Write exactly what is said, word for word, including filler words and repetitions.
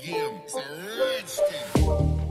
again. It's a rich thing.